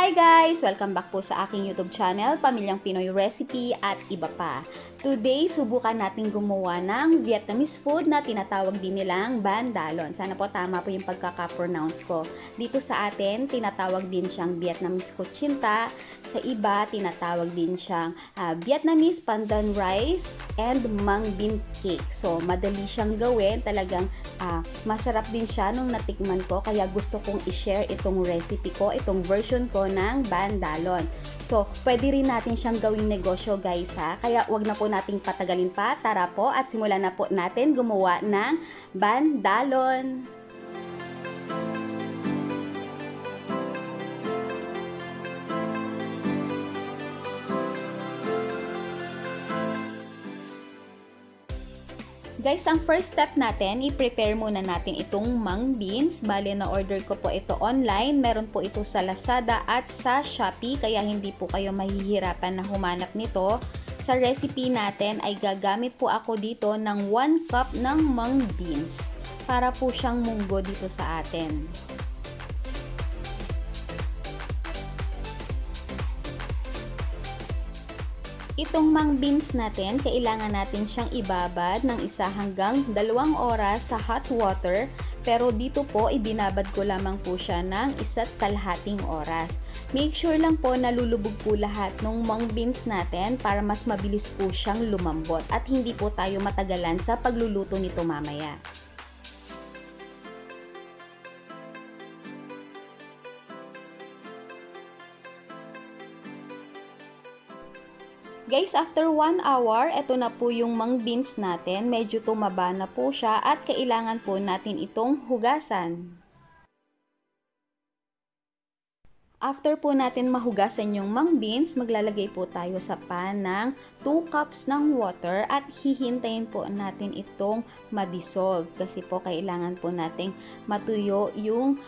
Hi guys! Welcome back po sa aking YouTube channel, Pamilyang Pinoy Recipe at iba pa. Today, subukan natin gumawa ng Vietnamese food na tinatawag din nilang Banh Da Lon. Sana po tama po yung pagkaka-pronounce ko. Dito sa atin, tinatawag din siyang Vietnamese Kutsinta. Sa iba, tinatawag din siyang Vietnamese Pandan rice and Mung Bean cake. So, madali siyang gawin. Talagang masarap din siya nung natikman ko. Kaya gusto kong i-share itong recipe ko, itong version ko ng Banh Da Lon. So, pwede rin natin siyang gawing negosyo guys ha. Kaya wag na po nating patagalin pa. Tara po at simulan na po natin gumawa ng Banh Da Lon. Guys, ang first step natin, i-prepare muna natin itong mung beans. Bale, na-order ko po ito online. Meron po ito sa Lazada at sa Shopee, kaya hindi po kayo mahihirapan na humanap nito. Sa recipe natin ay gagamit po ako dito ng 1 cup ng mung beans para po siyang munggo dito sa atin. Itong mung beans natin, kailangan natin siyang ibabad ng 1 hanggang 2 oras sa hot water. Pero dito po, ibinabad ko lamang po siya ng 1 1/2 oras. Make sure lang po na lulubog po lahat ng mung beans natin para mas mabilis po siyang lumambot at hindi po tayo matagalan sa pagluluto nito mamaya. Guys, after 1 hour, ito na po yung mung beans natin. Medyo tumaba na po siya at kailangan po natin itong hugasan. After po natin mahugasan yung mung beans, maglalagay po tayo sa pan ng 2 cups ng water at hihintayin po natin itong ma-dissolve. Kasi po kailangan po nating matuyo yung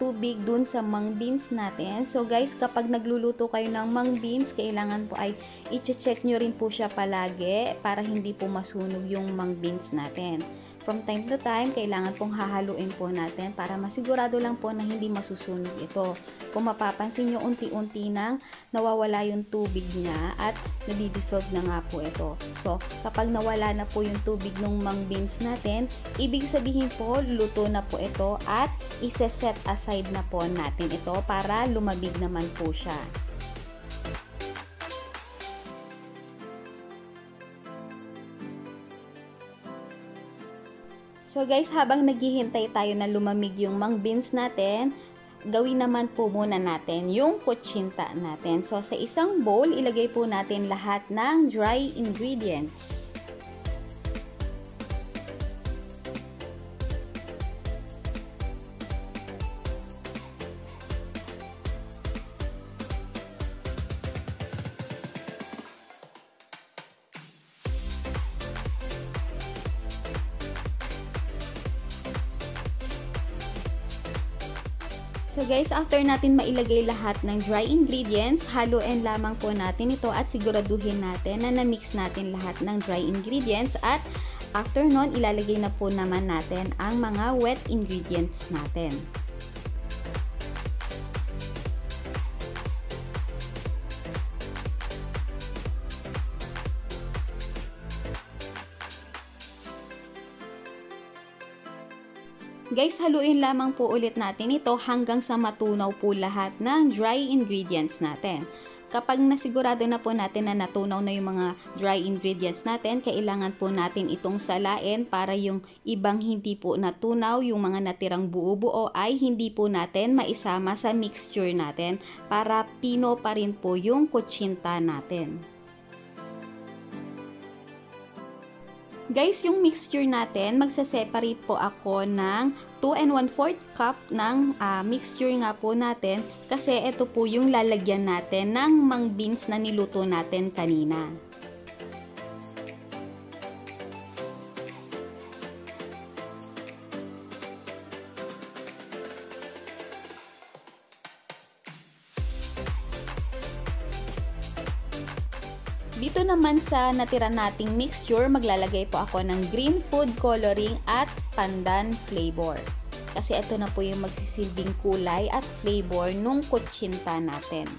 tubig dun sa mung beans natin. So guys, kapag nagluluto kayo ng mung beans, kailangan po ay i-check nyo rin po siya palagi para hindi po masunog yung mung beans natin. From time to time, kailangan pong hahaluin po natin para masigurado lang po na hindi masusunog ito. Kung mapapansin nyo, unti-unti nang nawawala yung tubig niya at nadidissolve na nga po ito. So, kapag nawala na po yung tubig ng mung beans natin, ibig sabihin po, luto na po ito at iseset aside na po natin ito para lumabig naman po siya. So guys, habang naghihintay tayo na lumamig yung mung beans natin, gawin naman po muna natin yung kutsinta natin. So sa isang bowl, ilagay po natin lahat ng dry ingredients. So guys, after natin mailagay lahat ng dry ingredients, haluin lamang po natin ito at siguraduhin natin na na-mix natin lahat ng dry ingredients at after nun, ilalagay na po naman natin ang mga wet ingredients natin. Guys, haluin lamang po ulit natin ito hanggang sa matunaw po lahat ng dry ingredients natin. Kapag nasigurado na po natin na natunaw na yung mga dry ingredients natin, kailangan po natin itong salain para yung ibang hindi po natunaw, yung mga natirang buo-buo ay hindi po natin maisama sa mixture natin para pino pa rin po yung kutsinta natin. Guys, yung mixture natin, magse-separate po ako ng 2 1/4 cup ng mixture nga po natin kasi ito po yung lalagyan natin ng mung beans na niluto natin kanina. Dito naman sa natira nating mixture, maglalagay po ako ng green food coloring at pandan flavor. kasi ito na po yung magsisilbing kulay at flavor nung kutsinta natin.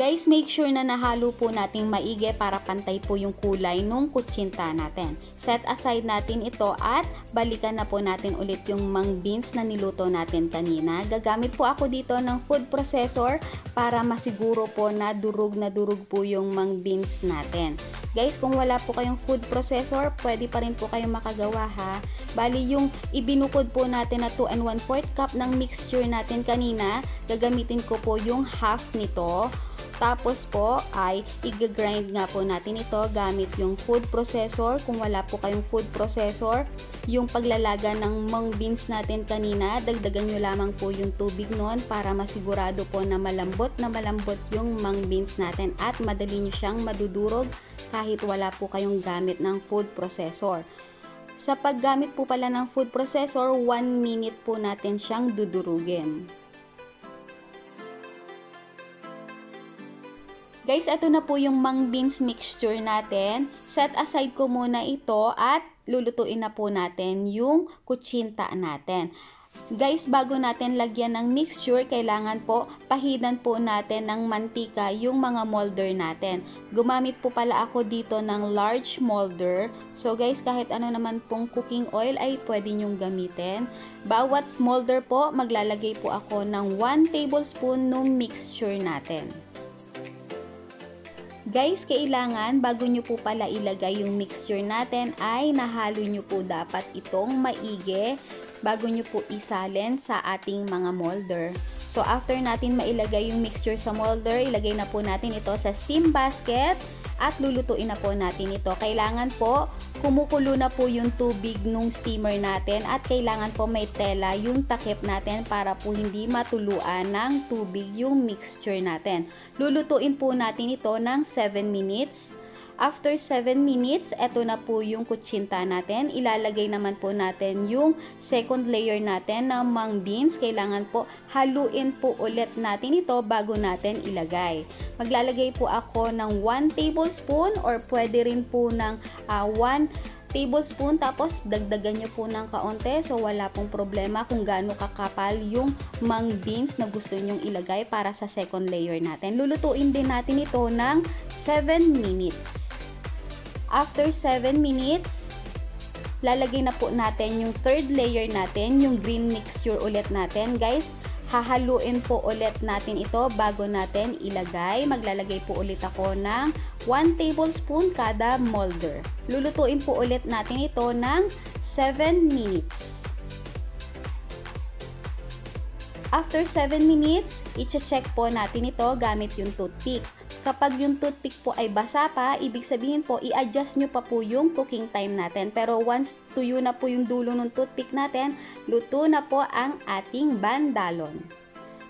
Guys, make sure na nahalo po natin maigi para pantay po yung kulay nung kutsinta natin. Set aside natin ito at balikan na po natin ulit yung mung beans na niluto natin kanina. Gagamit po ako dito ng food processor para masiguro po na durog po yung mung beans natin. Guys, kung wala po kayong food processor, pwede pa rin po kayong makagawa ha. Bali yung ibinukod po natin na 2 1/4 cup ng mixture natin kanina, gagamitin ko po yung half nito. Tapos po ay i-grind nga po natin ito gamit yung food processor. Kung wala po kayong food processor, yung paglalaga ng mung beans natin kanina, dagdagan nyo lamang po yung tubig nun para masigurado po na malambot yung mung beans natin at madali nyo siyang madudurog kahit wala po kayong gamit ng food processor. Sa paggamit po pala ng food processor, 1 minute po natin siyang dudurugin. Guys, ito na po yung mung beans mixture natin. Set aside ko muna ito at lulutuin na po natin yung kutsinta natin. Guys, bago natin lagyan ng mixture, kailangan po pahidan po natin ng mantika yung mga molder natin. Gumamit po pala ako dito ng large molder. So guys, kahit ano naman pong cooking oil ay pwede nyong gamitin. Bawat molder po, maglalagay po ako ng 1 tablespoon ng mixture natin. Guys, kailangan bago nyo po pala ilagay yung mixture natin ay nahalo nyo po dapat itong maigi bago nyo po isalin sa ating mga molder. So after natin mailagay yung mixture sa molder, ilagay na po natin ito sa steam basket at lulutuin na po natin ito. Kailangan po kumukulo na po yung tubig nung steamer natin at kailangan po may tela yung takip natin para po hindi matuluan ng tubig yung mixture natin. Lulutuin po natin ito ng 7 minutes. After 7 minutes, eto na po yung kutsinta natin. Ilalagay naman po natin yung second layer natin ng mung beans. Kailangan po haluin po ulit natin ito bago natin ilagay. Maglalagay po ako ng 1 tablespoon or pwede rin po ng 1 tablespoon. Tapos dagdagan nyo po ng kaunti. So wala pong problema kung gaano kakapal yung mung beans na gusto nyong ilagay para sa second layer natin. Lulutuin din natin ito ng 7 minutes. After 7 minutes, lalagay na po natin yung third layer natin, yung green mixture ulit natin. Guys, hahaluin po ulit natin ito bago natin ilagay. Maglalagay po ulit ako ng 1 tablespoon kada molder. Lulutuin po ulit natin ito ng 7 minutes. After 7 minutes, i-check po natin ito gamit yung toothpick. Kapag yung toothpick po ay basa pa, ibig sabihin po, i-adjust nyo pa po yung cooking time natin. Pero once tuyo na po yung dulo ng toothpick natin, luto na po ang ating Banh Da Lon.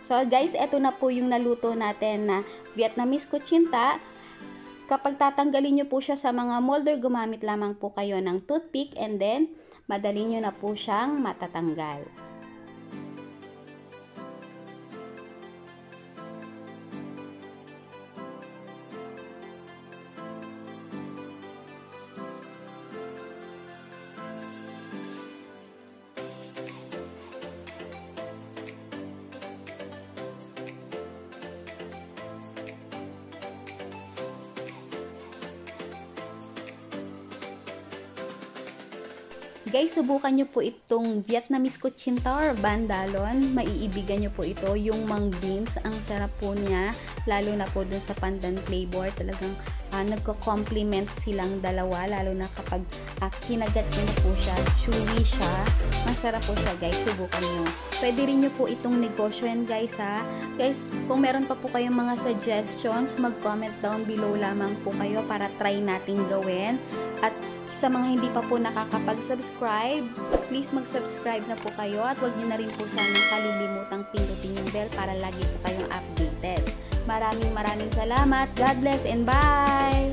So guys, eto na po yung naluto natin na Vietnamese Kutsinta. Kapag tatanggalin nyo po siya sa mga molder, gumamit lamang po kayo ng toothpick and then madali nyo na po siyang matatanggal. Guys, subukan nyo po itong Vietnamese Kutsinta or Banh Da Lon. Maiibigan nyo po ito. Yung mung beans, ang sarap po niya. Lalo na po dun sa pandan flavor. Talagang nagko-complement silang dalawa. Lalo na kapag kinagat nyo na po siya. Chewy siya. Masarap po siya guys. Subukan nyo. Pwede rin nyo po itong negosyoin guys ha. Guys, kung meron pa po kayong mga suggestions, mag-comment down below lamang po kayo para try nating gawin. At sa mga hindi pa po nakakapag-subscribe, please mag-subscribe na po kayo at huwag nyo na rin po sanang kalilimutang pindutin yung bell para lagi po kayong updated. Maraming salamat. God bless and bye!